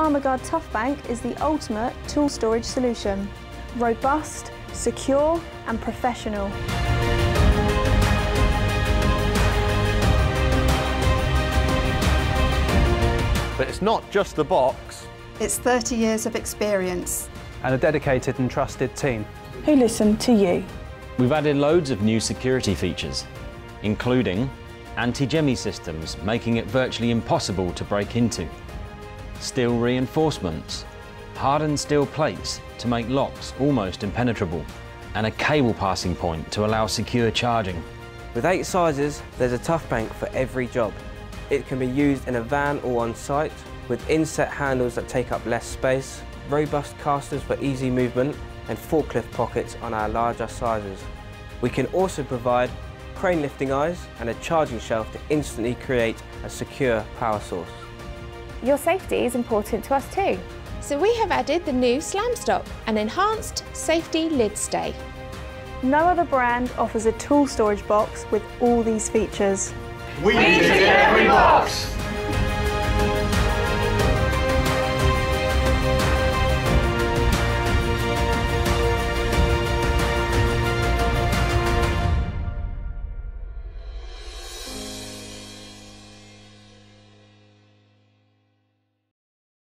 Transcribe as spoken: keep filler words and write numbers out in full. Armorgard TuffBank is the ultimate tool storage solution. Robust, secure and professional. But it's not just the box. It's thirty years of experience. And a dedicated and trusted team. Who listen to you. We've added loads of new security features, including anti-jemmy systems, making it virtually impossible to break into. Steel reinforcements, hardened steel plates to make locks almost impenetrable, and a cable passing point to allow secure charging. With eight sizes, there's a TuffBank for every job. It can be used in a van or on site, with inset handles that take up less space, robust casters for easy movement, and forklift pockets on our larger sizes. We can also provide crane lifting eyes and a charging shelf to instantly create a secure power source. Your safety is important to us too. So we have added the new SlamStop, an enhanced safety lid stay. No other brand offers a tool storage box with all these features. We need every box!